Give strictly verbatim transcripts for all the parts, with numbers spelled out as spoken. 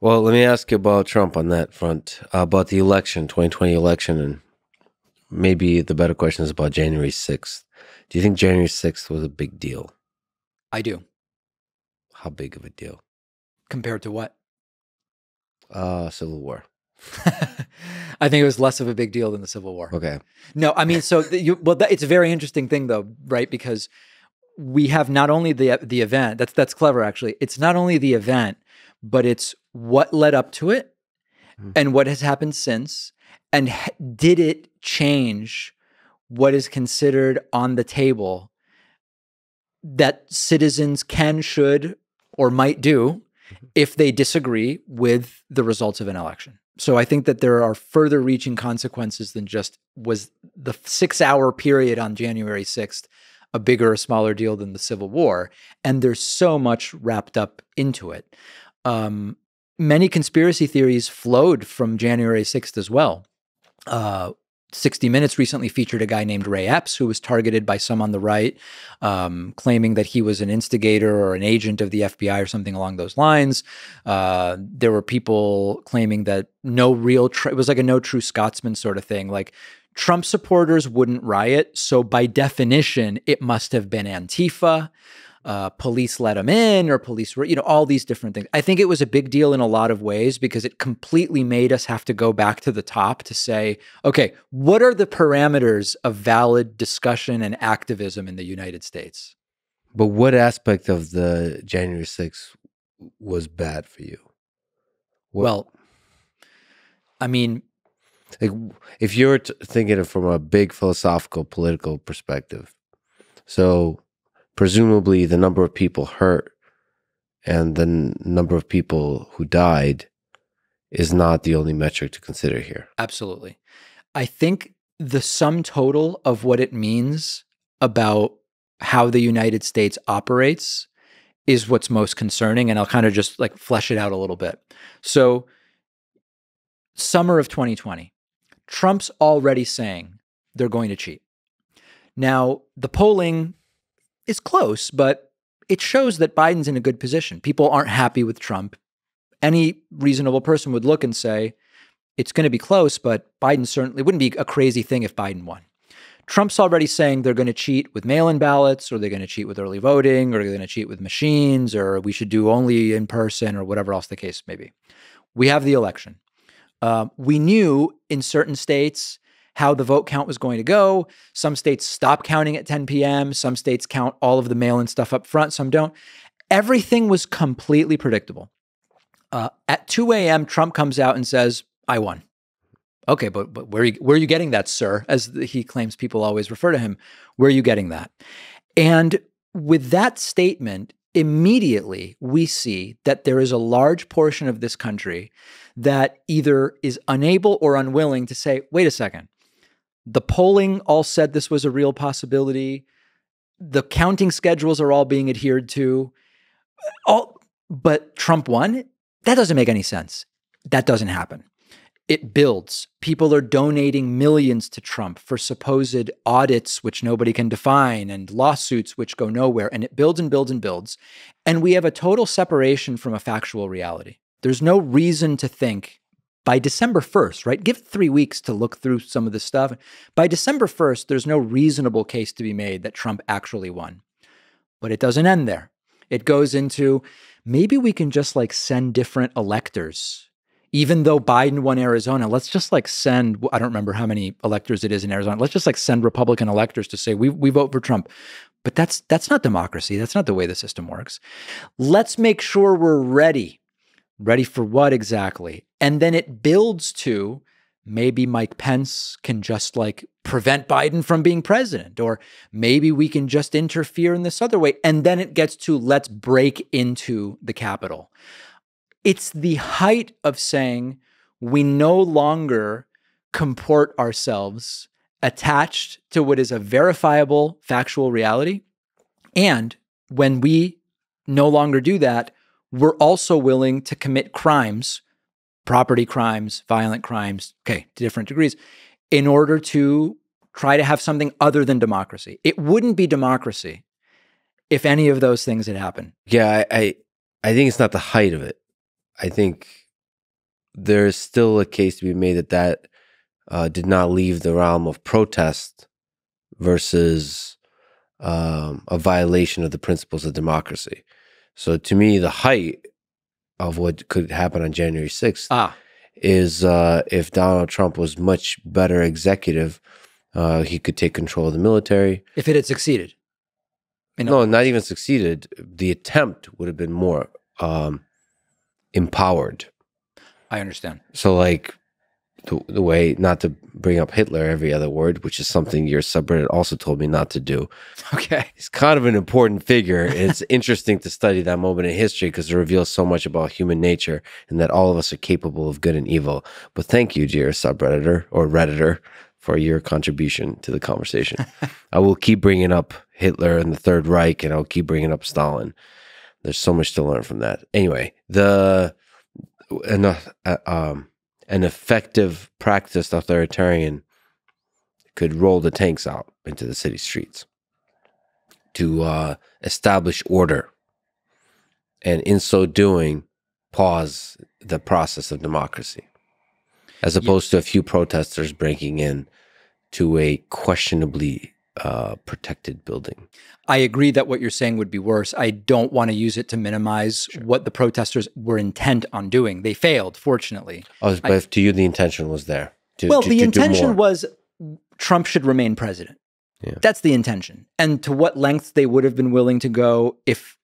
Well, let me ask you about Trump on that front, uh, about the election, twenty twenty election, and maybe the better question is about January sixth. Do you think January sixth was a big deal? I do. How big of a deal? Compared to what? Uh, Civil War. I think it was less of a big deal than the Civil War. Okay. No, I mean, so you, well, that, it's a very interesting thing though, right? Because we have not only the the event, that's, that's clever actually. It's not only the event, but it's what led up to it mm. and what has happened since, and did it change what is considered on the table that citizens can, should, or might do if they disagree with the results of an election. So I think that there are further reaching consequences than just was the six hour period on January sixth a bigger or smaller deal than the Civil War. And there's so much wrapped up into it. Um, many conspiracy theories flowed from January sixth as well. Uh, sixty minutes recently featured a guy named Ray Epps, who was targeted by some on the right, um, claiming that he was an instigator or an agent of the F B I or something along those lines. Uh, there were people claiming that no real, tr it was like a no true Scotsman sort of thing. Like Trump supporters wouldn't riot. So by definition, it must have been Antifa. Uh, police let him in, or police were, you know, all these different things. I think it was a big deal in a lot of ways because it completely made us have to go back to the top to say, okay, what are the parameters of valid discussion and activism in the United States? But what aspect of the January sixth was bad for you? What, well, I mean, like if you're t thinking of from a big philosophical, political perspective, so presumably the number of people hurt and the number of people who died is not the only metric to consider here. Absolutely. I think the sum total of what it means about how the United States operates is what's most concerning. And I'll kind of just like flesh it out a little bit. So summer of twenty twenty, Trump's already saying they're going to cheat. Now the polling is close, but it shows that Biden's in a good position. People aren't happy with Trump. Any reasonable person would look and say, it's going to be close, but Biden certainly wouldn't be a crazy thing if Biden won. Trump's already saying they're going to cheat with mail-in ballots, or they're going to cheat with early voting, or they're going to cheat with machines, or we should do only in person, or whatever else the case may be. We have the election. Uh, we knew in certain states how the vote count was going to go. Some states stop counting at ten P M Some states count all of the mail-in stuff up front. Some don't. Everything was completely predictable. Uh, at two A M, Trump comes out and says, I won. Okay, but, but where, are you, where are you getting that, sir? As the, he claims people always refer to him. Where are you getting that? And with that statement, immediately we see that there is a large portion of this country that either is unable or unwilling to say, wait a second, the polling all said this was a real possibility. The counting schedules are all being adhered to. All, but Trump won? That doesn't make any sense. That doesn't happen. It builds. People are donating millions to Trump for supposed audits, which nobody can define, and lawsuits, which go nowhere. And it builds and builds and builds. And we have a total separation from a factual reality. There's no reason to think by December first, right? Give three weeks to look through some of this stuff. By December first, there's no reasonable case to be made that Trump actually won. But it doesn't end there. It goes into, maybe we can just like send different electors. Even though Biden won Arizona, let's just like send, I don't remember how many electors it is in Arizona. Let's just like send Republican electors to say, we, we vote for Trump. But that's, that's not democracy. That's not the way the system works. Let's make sure we're ready. Ready for what exactly? And then it builds to, maybe Mike Pence can just like prevent Biden from being president, or maybe we can just interfere in this other way. And then it gets to, let's break into the Capitol. It's the height of saying we no longer comport ourselves attached to what is a verifiable factual reality. And when we no longer do that, we're also willing to commit crimes, property crimes, violent crimes, okay, to different degrees, in order to try to have something other than democracy. It wouldn't be democracy if any of those things had happened. Yeah, I, I, I think it's not the height of it. I think there is still a case to be made that that uh, did not leave the realm of protest versus um, a violation of the principles of democracy. So to me, the height of what could happen on January sixth ah. is uh, if Donald Trump was much better executive, uh, he could take control of the military. If it had succeeded. You know? No, not even succeeded. The attempt would have been more um, empowered. I understand. So like the, the way, not to bring up Hitler every other word, which is something your subreddit also told me not to do. Okay. He's kind of an important figure. And it's interesting to study that moment in history because it reveals so much about human nature and that all of us are capable of good and evil. But thank you, dear subredditor or redditor, for your contribution to the conversation. I will keep bringing up Hitler and the Third Reich, and I'll keep bringing up Stalin. There's so much to learn from that. Anyway, the... An, uh, um, an effective practiced authoritarian could roll the tanks out into the city streets to uh, establish order, and in so doing, pause the process of democracy, as opposed yeah. to a few protesters breaking in to a questionably uh, protected building. I agree that what you're saying would be worse. I don't want to use it to minimize sure. what the protesters were intent on doing. They failed, fortunately. Oh, but I, to you, the intention was there. To, well, to, the to intention was Trump should remain president. Yeah. That's the intention. And to what lengths they would have been willing to go if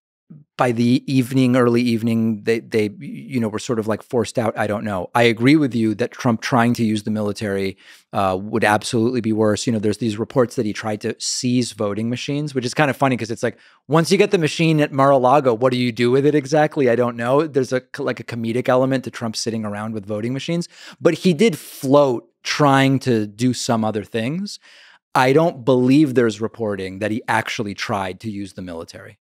by the evening, early evening, they, they you know, were sort of like forced out, I don't know. I agree with you that Trump trying to use the military uh, would absolutely be worse. You know, there's these reports that he tried to seize voting machines, which is kind of funny because it's like, once you get the machine at Mar-a-Lago, what do you do with it exactly? I don't know. There's a like a comedic element to Trump sitting around with voting machines, but he did float trying to do some other things. I don't believe there's reporting that he actually tried to use the military.